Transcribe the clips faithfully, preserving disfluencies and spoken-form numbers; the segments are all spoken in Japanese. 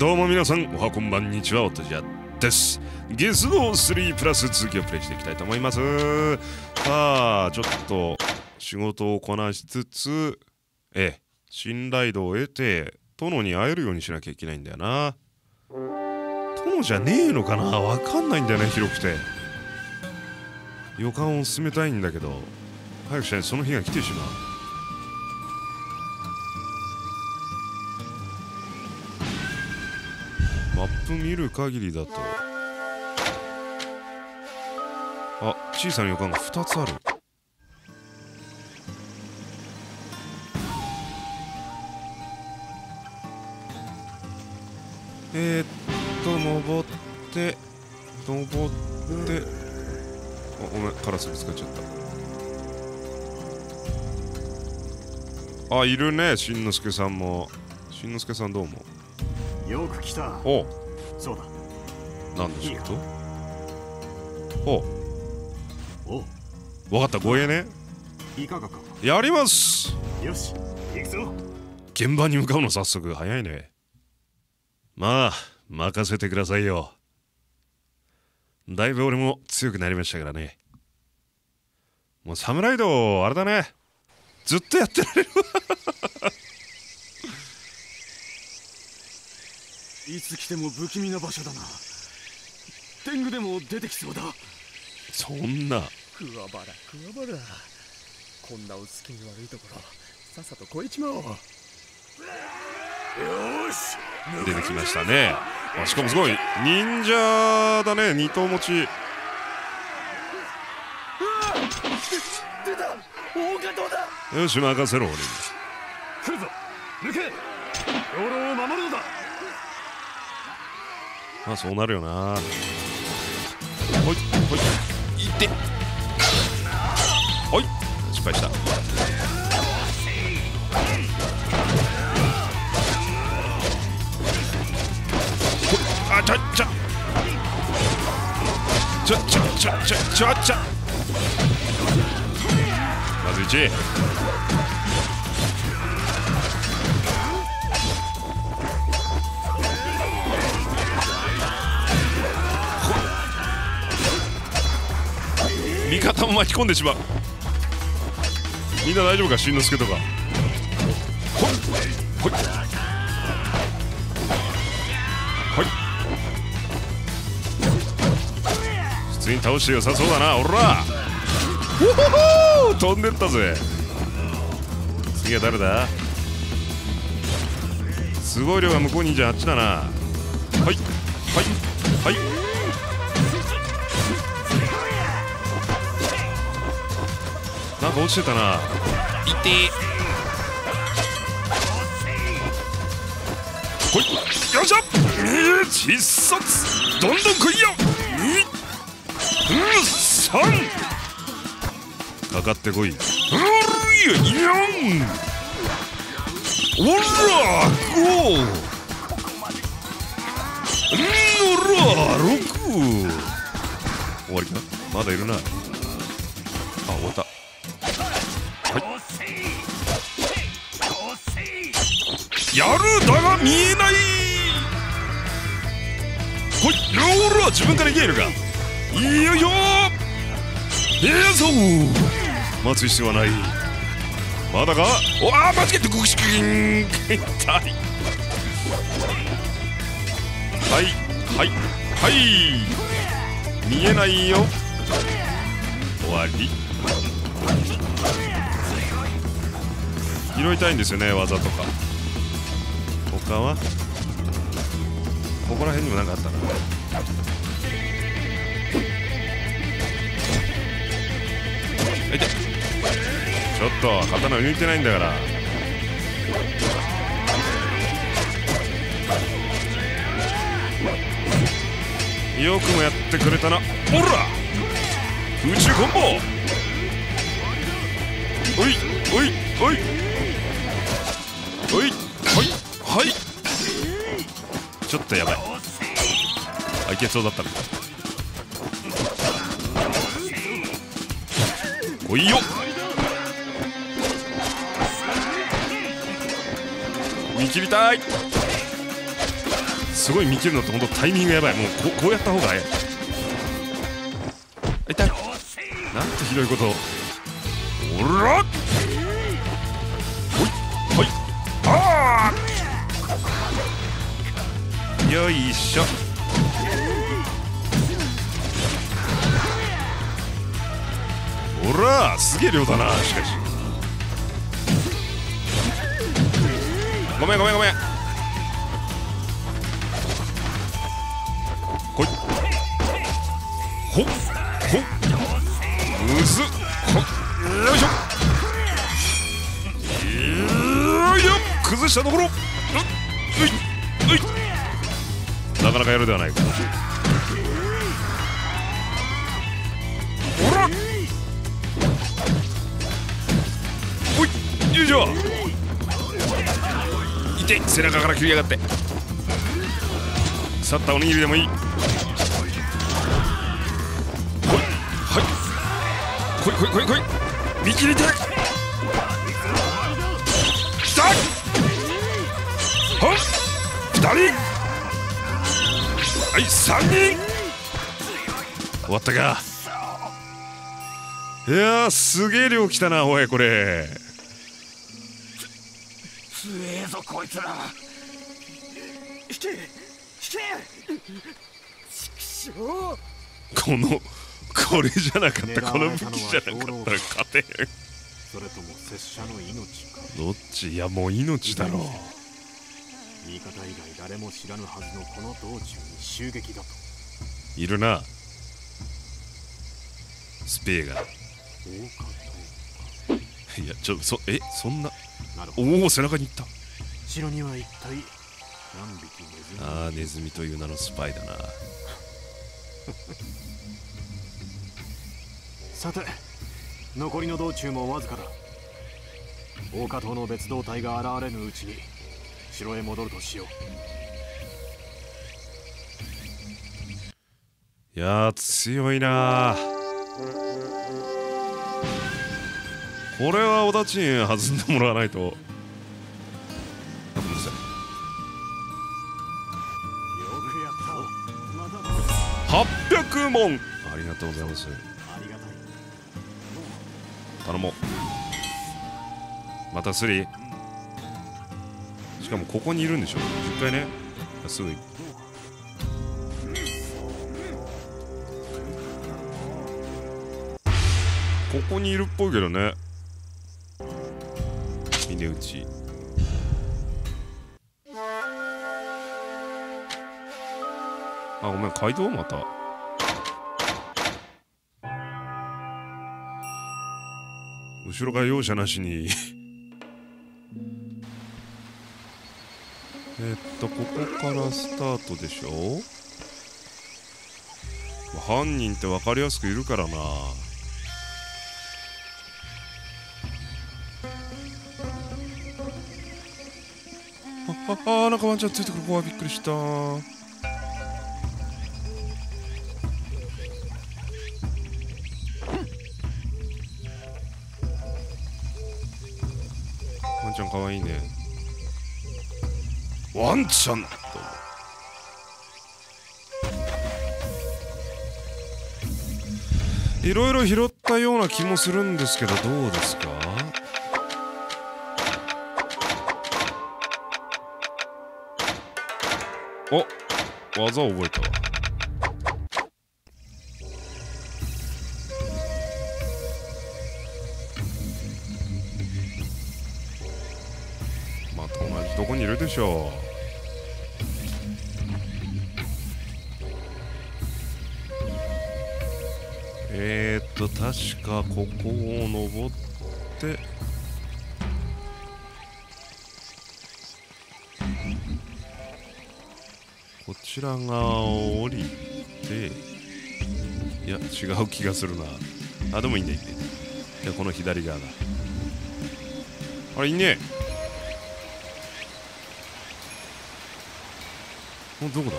どうも皆さん、おはこんばんにちは、おとじやです。ゲスのスリープラス続きをプレイしていきたいと思います。さあ、ちょっと仕事をこなしつつ、ええ、信頼度を得て、殿に会えるようにしなきゃいけないんだよな。殿じゃねえのかな、わかんないんだよね、広くて。予感を進めたいんだけど、早くしないとその日が来てしまう。マップ見る限りだと、あ、小さな予感がふたつある。えー、っと登って登ってあ、ごめん、カラスぶつかっちゃった。あ、いるね、しんのすけさんも。しんのすけさん、どうもよく来た。おう、そうだ。何でしょうと。おう、おう、分かった、護衛ね。いかがか。やります。よし、行くぞ。現場に向かうの、早速早いね。まあ、任せてくださいよ。だいぶ俺も強くなりましたからね。もう侍道、あれだね。ずっとやってられるわ。いつ来ても不気味な場所だな。天狗でも出てきそうだ。そんな。くわばらくわばら。こんなお月に悪いところ、さっさと越えちまおう。よし。出てきましたね。あ、しかもすごい忍者だね、二頭持ち。出た。大加藤だ。よし、任せろ俺に。来るぞ。抜け。養老を守るのだ。まあそうなるよな。ほいほい、いって、ほい、失敗した。あちゃちゃちゃちゃちゃちゃちゃちゃ、まずいち。味方も巻き込んでしまう。みんな大丈夫か、しんのすけとか。ほいほいほい、普通に倒して良さそうだな。おら、おお飛んでったぜ。次は誰だ。すごい量が向こうにいんじゃん。あっちだな。はいはいはい、なんか落ちてたな。いってー、ほい、よいしょ。えー、必殺、どんどん来いよ。に、さん、かかってこい。うー、よん、おら、ご、おら、ろく、終わりかな。まだいるな。あ、終わった。やるだが見えない。ほい、ロールは自分からいけるか。いよいよー、いや、そう、待つ必要はない。まだか。おあ、間違えてゴクシキン。痛い。はいはいはい、見えないよ。終わり。拾いたいんですよね、技とか。他はここら辺にもなんかあったな。痛い。ちょっと刀抜いてないんだから。よくもやってくれたな。オラ、空中コンボ。おいおいおいおい、はいはい、ちょっとやばい。あ、いけそうだったの。おいよ、見切りたい。すごい見切るのって本当タイミングやばい。もう こ, こうやった方が早い。痛い。なんてひどいこと。おらっ。ほいほい。ああ。よいしょ。おら、すげえ量だな。しかし。ごめんごめんごめん。ほいほっほっむずっほっよいしょよいしょ崩したところうっういなかなかやるではないか。ほらほいよいしょ痛い背中から切りやがって去ったおにぎりでもいい。こいこいこいこい見切りたい。きたはっふたりはいさんにん終わったか。いやーすげえ量きたなおいこれ。つ強えぞこいつら。引け引けこのこれじゃなかったこの武器じゃなかったら勝てへん。それとも拙者の命か。どっち。いやもう命だろう。味方以外誰も知らぬはずのこの道中に襲撃だと。いるなスペーが。いやちょそえそんな。おお背中にいった。城には一体何匹ネズミ。ああネズミという名のスパイだな。さて、残りの道中もわずかだ。大加藤の別動隊が現れぬうちに城へ戻るとしよう。いやー強いなー。これはおだちん弾んでもらわないと。はっぴゃくもんありがとうございます。頼もう。またスリー。しかもここにいるんでしょ。じゅっかいね。すぐ行く。ここにいるっぽいけどね。峰打ち。あ、ごめん、街道また。後ろが容赦なしにえっとここからスタートでしょ。犯人って分かりやすくいるからな。ああなんかワンちゃんついてくる。ここはびっくりした。かわいいねワンちゃん。いろいろ拾ったような気もするんですけどどうですか。お技を覚えたわ。どこにいるでしょう。えーっと確かここを登ってこちら側を降りていや違う気がするなあ。でもいいねいいね。じゃあこの左側だ。あれいいね。どこだ。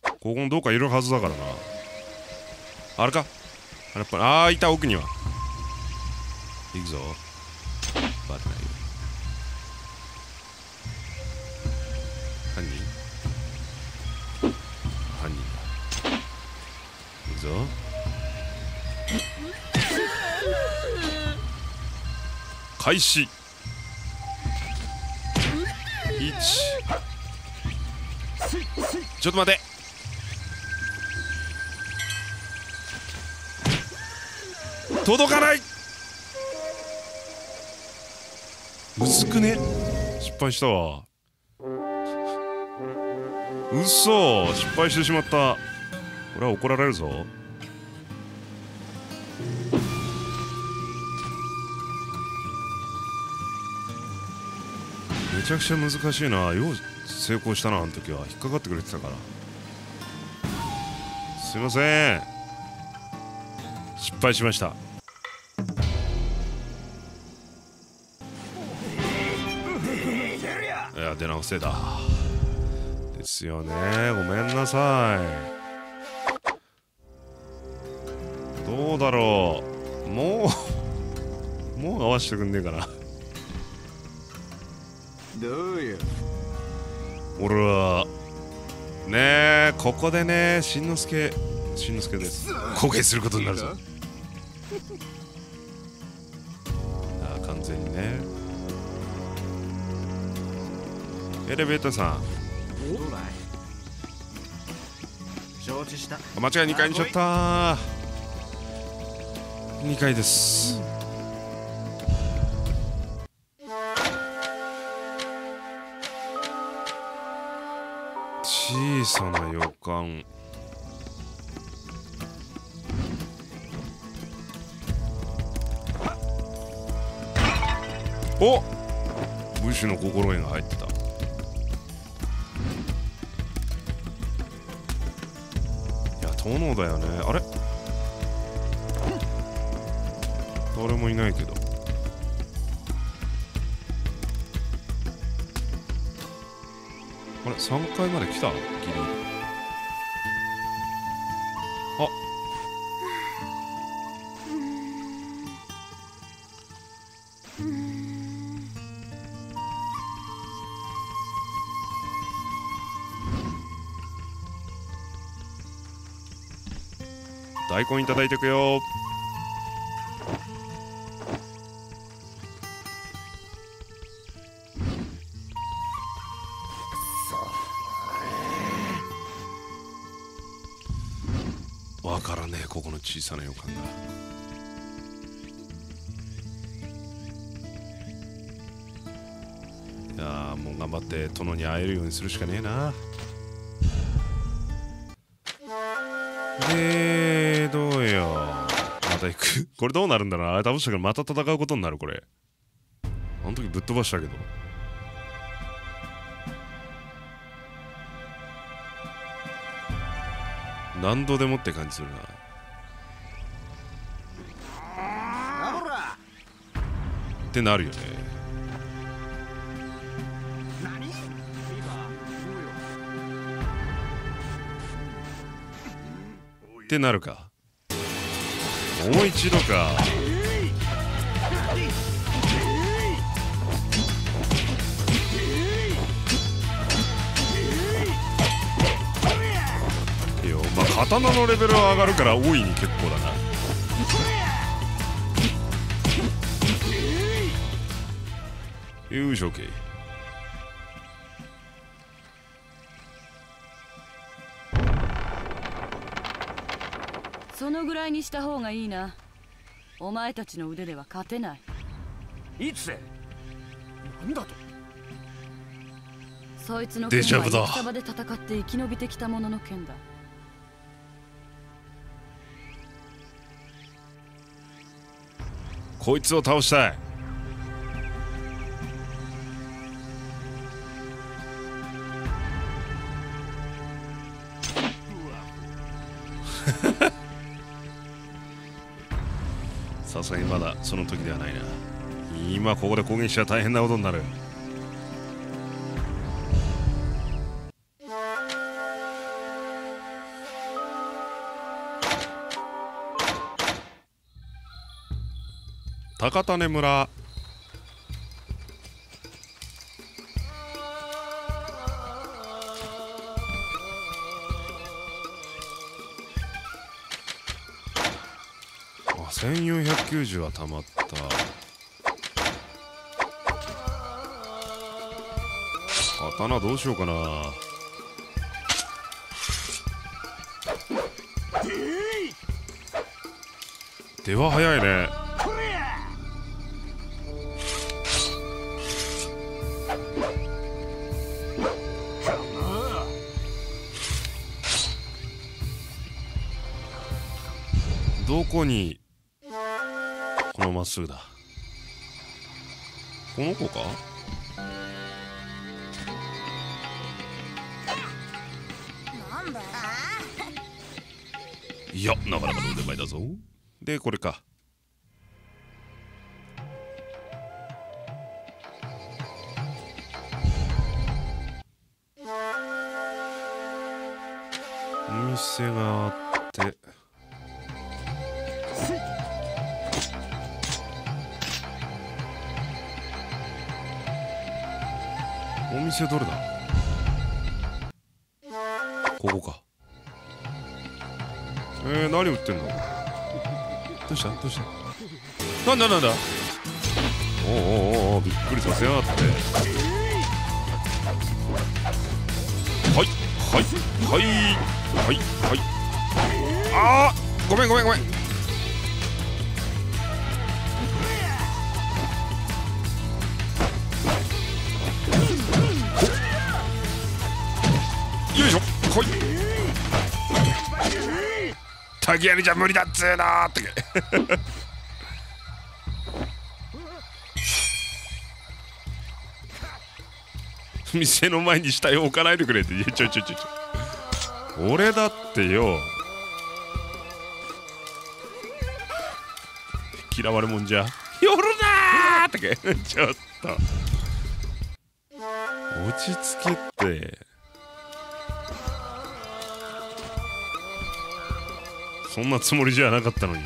ここのどうかいるはずだからな。あれかあれっぱああいた奥には行くぞ。バレないよ。犯人犯人だ。行くぞ。開始。一。ちょっと待て。届かない。薄くね。失敗したわ。うそ、失敗してしまった。これは怒られるぞ。めちゃくちゃ難しいな。よう成功したな。あの時は引っかかってくれてたから。すいません、失敗しました。いや、出直せだ。ですよね。ごめんなさい。どうだろう。もうもう合わせてくんねえかな。どうよ。俺はねえ、ここでね、しんのすけしんのすけです後悔することになるぞ。ああ、完全にね。エレベーターさん、承知した。間違いにかいにしちゃった。にかいです。小さな予感。お、武士の心得が入ってた。炎だよね。あれ、誰もいないけど。あれ、さんがいまで来た。ギリ。あ、大根いただいてくよ。わからねえ、ここの小さな予感が。いやー、もう頑張って殿に会えるようにするしかねえな。で、どうよ。また行く。これどうなるんだろう。あれ倒したけど、また戦うことになる、これ。あの時ぶっ飛ばしたけど。何度でもって感じするな。ってなるよね。ってなるか。もう一度か。いや、まあ刀のレベルは上がるから大いに結構だな。優勝系。そのぐらいにした方がいいな。お前たちの腕では勝てない。いつ？なんだと？そいつの剣は戦で戦って生き延びてきた者の剣だ。こいつを倒したい。さすがにまだその時ではないな。今ここで攻撃したら大変なことになる。高種村。せんよんひゃくきゅうじゅうはたまった。刀どうしようかな。出は早いね。どこにこのまっすぐだ。この子か。いや、なかなかの腕前だぞ。で、これか。お店があって。お店どれだ。ここか。えー、何売ってんの。どうしたどうした。なんだなんだ。おーおーおー、びっくりさせやがって。はいはいはいはいはい。あー、ごめんごめんごめん。よいしょ、来い。タギやりじゃ無理だっつーなーってけ店の前に死体を置かないでくれって。いや、ちょちょちょちょ、俺だってよ、嫌われもんじゃ夜だーってけちょっと落ち着けって。そんなつもりじゃなかったのに。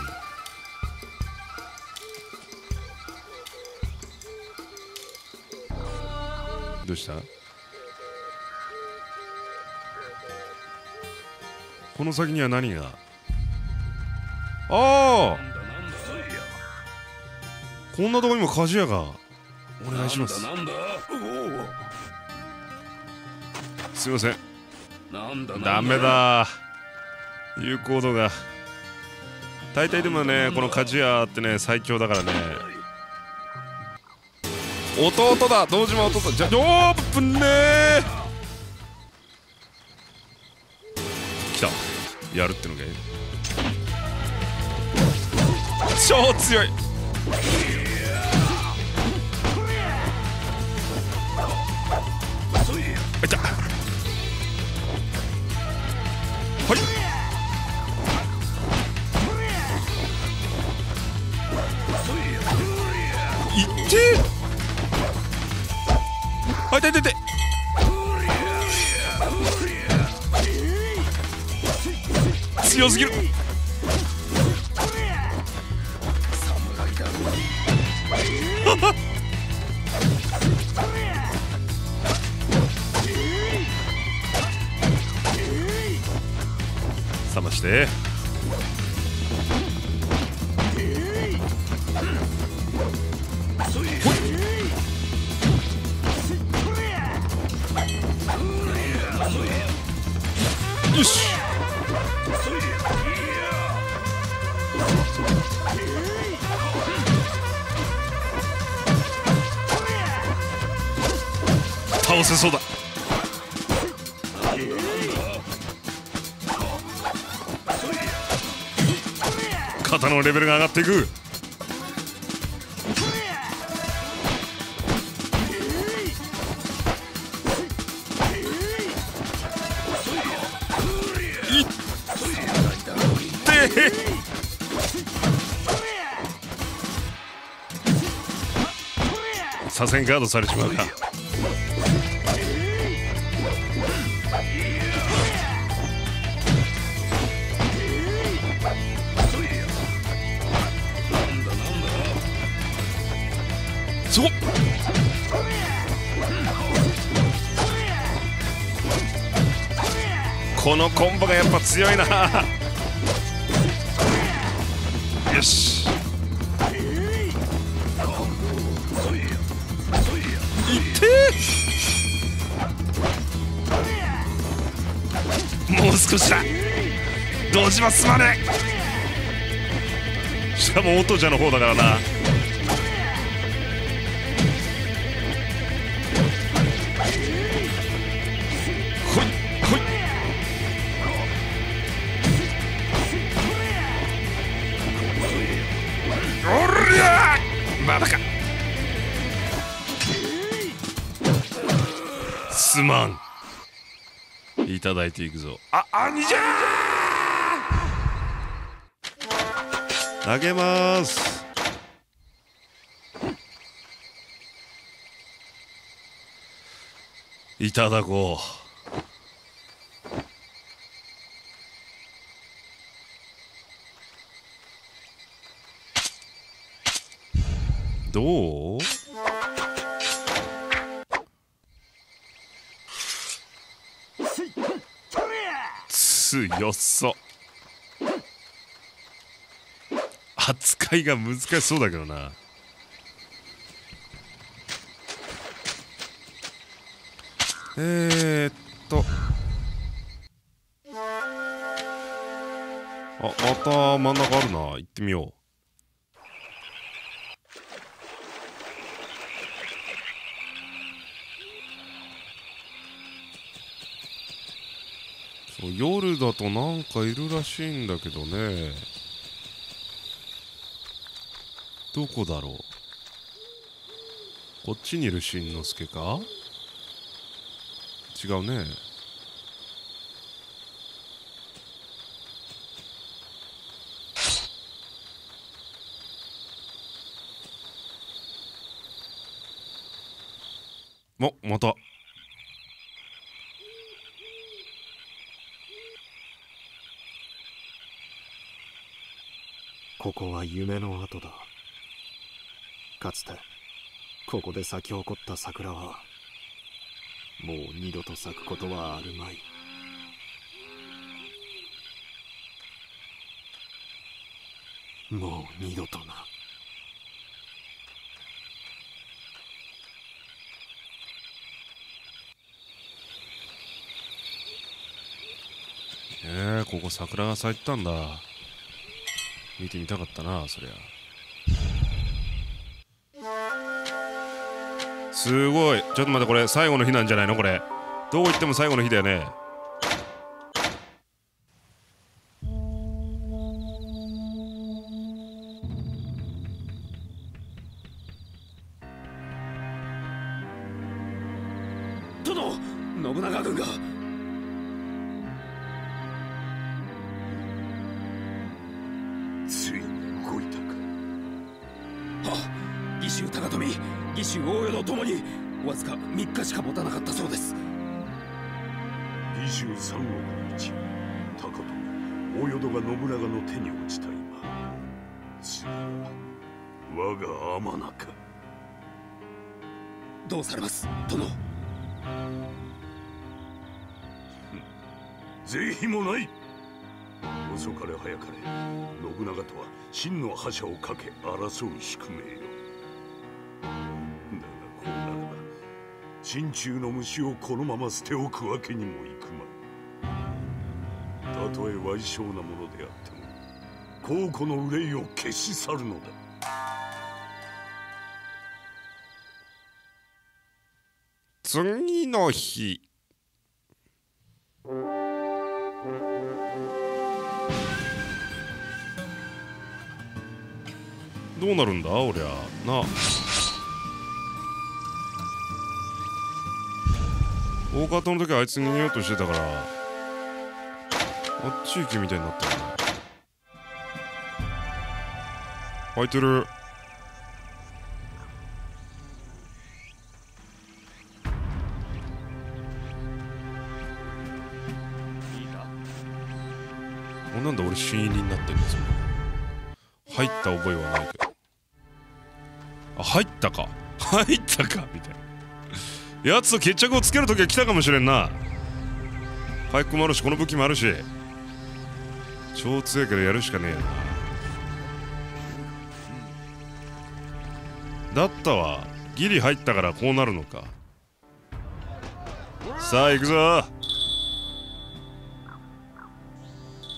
どうした？この先には何が。ああ、こんなとこにも鍛冶屋が。お願いします。すいません。ダメだ、有効度が。大体でもね、この鍛冶屋ってね、最強だからね。弟だ、堂島弟だ。じゃあオープンねー。来た、やるってのがいい。超強い。あいた。はいいって。あ、いたいたいた。強すぎる。冷まして。よし、倒せそうだ。肩のレベルが上がっていく。左遷ガードされちまうか。すごっ。このコンボがやっぱ強いな。よし、いってー、もう少しだ。堂島すまねえ。しかもオトジャの方だからな。バカ、すまん、いただいていくぞ。あ、兄じゃー投げまーす。いただこう。どう？強そう。扱いが難しそうだけどな。えー、っとあ、また真ん中あるな。行ってみよう。夜だとなんかいるらしいんだけどね。どこだろう。こっちにいるしんのすけか。違うね。お、またここは夢の跡だ。かつてここで咲き誇った桜はもう二度と咲くことはあるまい。もう二度とな。えー、ここ桜が咲いてたんだ。見てみたかったな、そりゃ。すごい。ちょっと待って、これ最後の日なんじゃないの。これどう言っても最後の日だよね。殿、信長軍が。大江戸ともにわずかみっかしか持たなかったそうです。にじゅうさんおくのいち、高富、大淀が信長の手に落ちた今、次は我が天中。どうされます殿。是非もない。遅かれ早かれ信長とは真の覇者をかけ争う宿命よ。心中の虫をこのまま捨ておくわけにもいくまい。たとえ矮小なものであっても後顧の憂いを消し去るのだ。次の日、どうなるんだおりゃな。大川戸の時はあいつ逃げようとしてたから、あっち行きみたいになったよね。開いてる。お、なんだ俺新入りになってるんですよ。入った覚えはないけど。あ、入ったか。入ったかみたいな。やつと決着をつけるときは来たかもしれんな。パイクもあるし、この武器もあるし、超強いからやるしかねえよな。だったわ、ギリ入ったからこうなるのか。さあ行くぞ。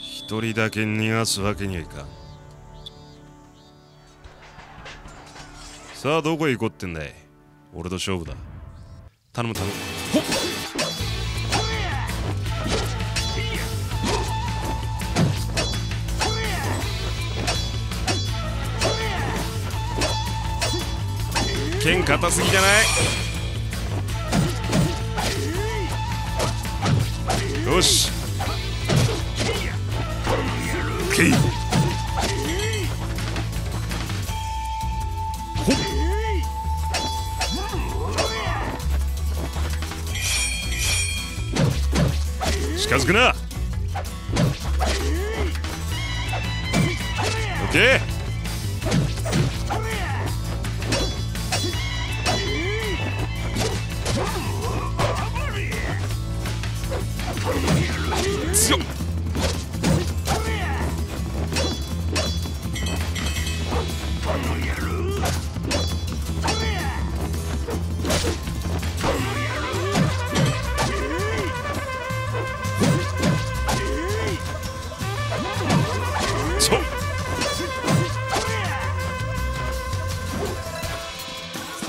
一人だけ逃がすわけにはいかん。さあどこへ行こうってんだい。俺と勝負だ。頼む頼む。ほっ、剣硬すぎじゃない？よし、ほっ、近づくな。オッケー。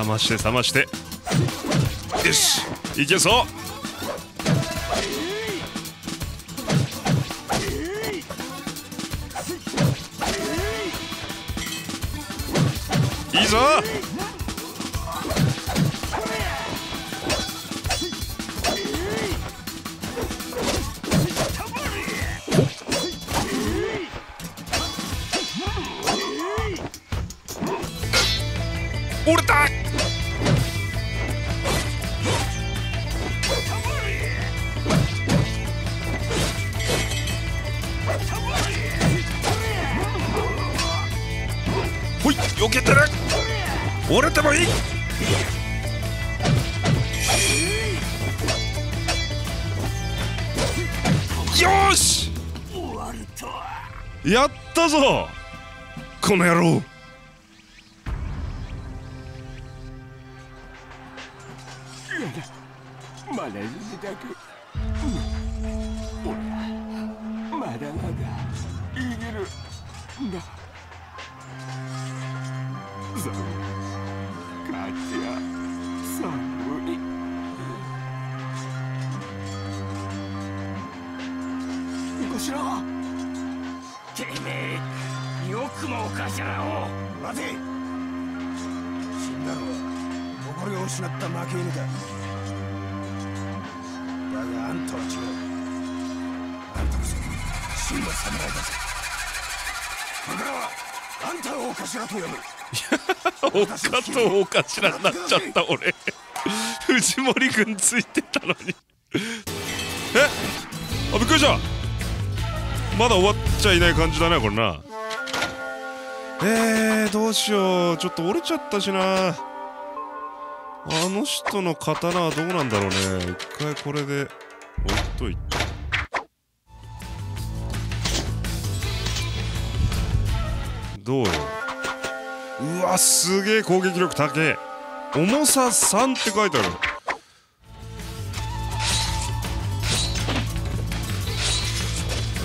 冷まして冷まして、よし、いけそう。いいぞ。折れた。ほい、避けてる。折れてもいい。よし、やったぞこの野郎。まだ自宅、まだまだいいるんだ。寒い、勝ちや寒い。ごしら、てめえよくもお頭を。待て、死んだろう、誇りを失った負け犬だ。だがあんたは違う。あんたこそ真の侍だぜ。だからあんたをお頭と呼ぶ。おかとお頭になっちゃった俺。藤森君ついてたのにえ、あ、びっくりした。まだ終わっちゃいない感じだねこれな。えー、どうしよう、ちょっと折れちゃったしな。あの人の刀はどうなんだろうね。一回これで置いといて。どうよ。うわ、すげえ攻撃力高え。重ささんって書いてある。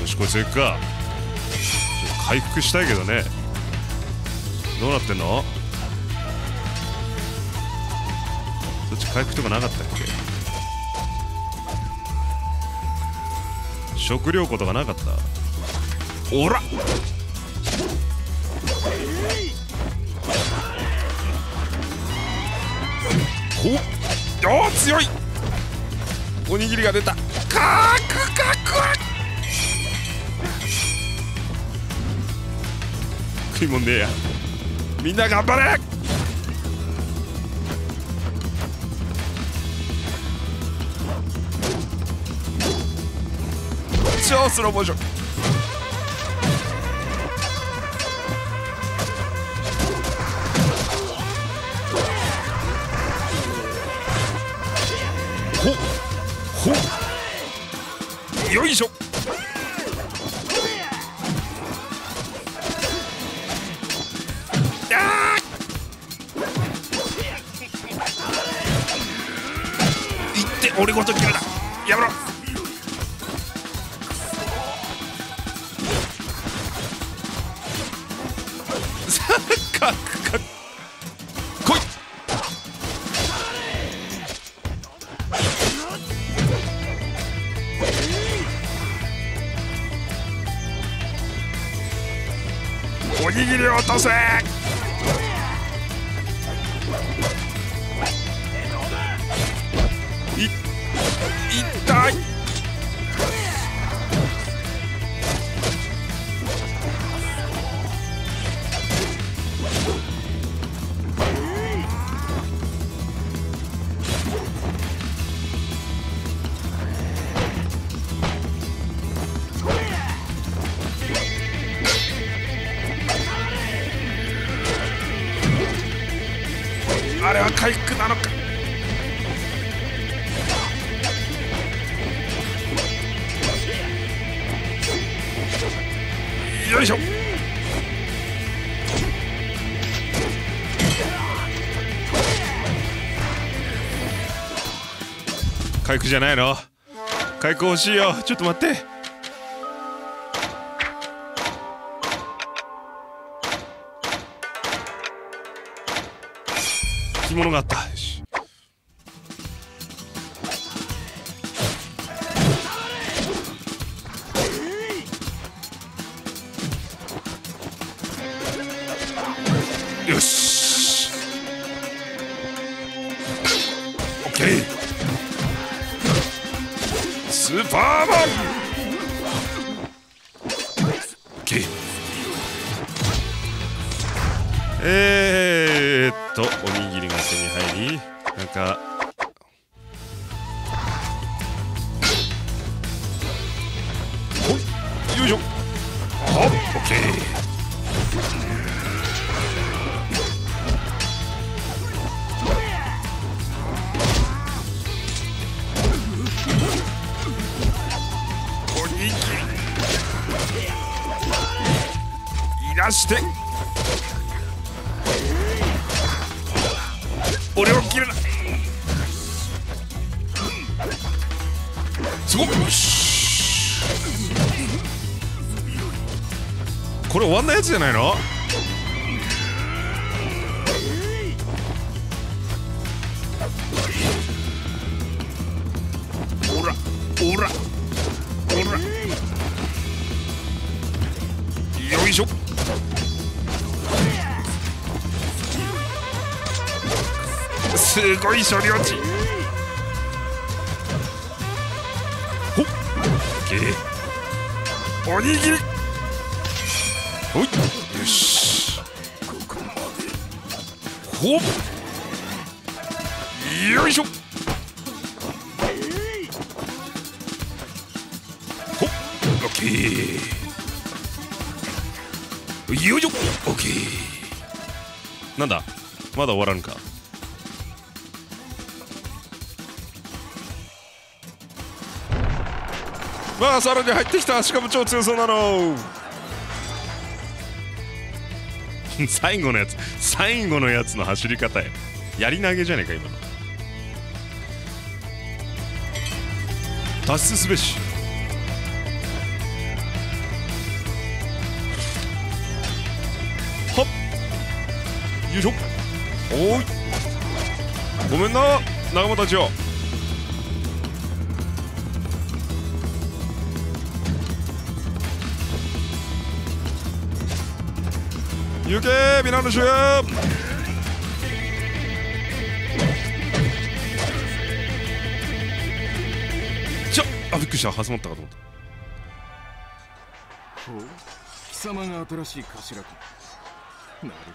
よし、こいついくか。回復したいけどね。どうなってんの？どっち回復とかなかったっけ？食料庫とかなかった？おら、おお、強い。おにぎりが出た。カークカクワク。食いもんねえや。みんな頑張れ。超スローモーション。よいしょ。あーいって俺ごと決めた。やめろ。さあかっかっおにぎりを落とせ。い、いったい。あれは回復なのか。よいしょ。回復じゃないの。回復欲しいよ。ちょっと待って。着物があった。よし。オッケー。スーパーマン。オッケー。えーっとおにぎりが手に入り、なんかほいよいしょ。ほっオッケー。おにぎりいらして。俺は切れない。すごい。これ終わんないやつじゃないの。おらおらおらよいしょ。すごい処理落ち。ほっ、オッケー。おにぎり。ほい、よし。ほっ。よいしょ。ほっ、オッケー。よいしょ、オッケー。なんだ、まだ終わらんか。まあさらに入ってきた。しかも超強そうなの。最後のやつ、最後のやつの走り方や。やり投げじゃねえか今の。脱出すべし。はっよいしょ。おーいごめんな仲間たちよ。行けー、ミラノ州。ちょ、あ、びっくりした、挟まったかと思った。ほう、貴様が新しい頭か。なるほど、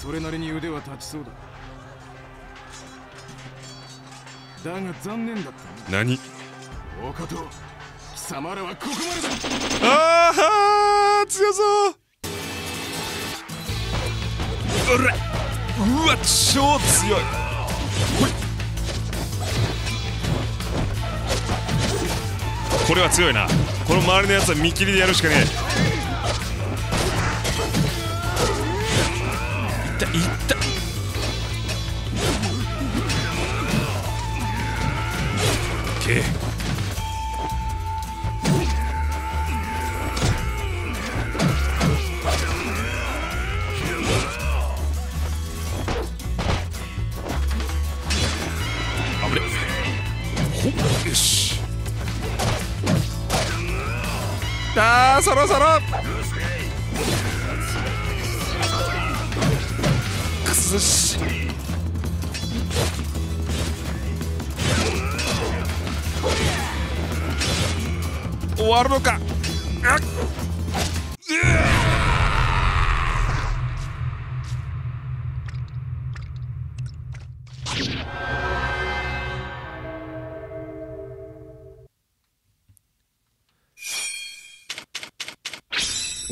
それなりに腕は立ちそうだ。だが残念だった。何？お方、貴様らはここまでだ。ああ、強そう。うわ超強い。ほいこれは強いな。この周りのやつは見切りでやるしかねえ。いったいった。よし、あー、そろそろくそし終わるのか。あっ、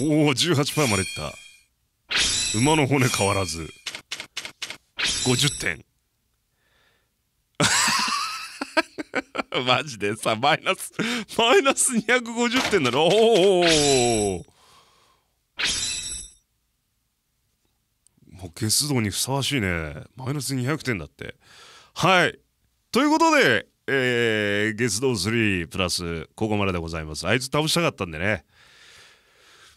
おお、 じゅうはちパーセント までいった。馬の骨変わらずごじゅってん。マジでさ、マイナスマイナスにひゃくごじゅってんだろ。おお、もうゲス道にふさわしいね。マイナスにひゃくてんだって。はい、ということで、えー、ゲス道スリープラスここまででございます。あいつ倒したかったんでね、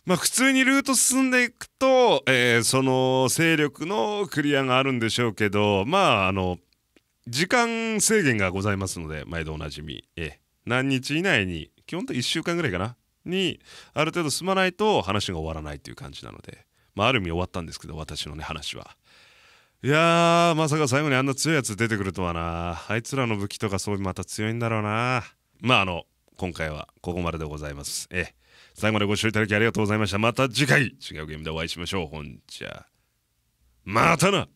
まあ普通にルート進んでいくと、えー、その勢力のクリアがあるんでしょうけど、まああの時間制限がございますので、毎度おなじみ、え何日以内に、基本的にいっしゅうかんぐらいかなにある程度進まないと話が終わらないという感じなので、まあある意味終わったんですけど、私のね話は。いやー、まさか最後にあんな強いやつ出てくるとはな。あいつらの武器とかそういうまた強いんだろうな。まああの今回はここまででございます。え最後までご視聴いただきありがとうございました。また次回違うゲームでお会いしましょう。ほんじゃまたな。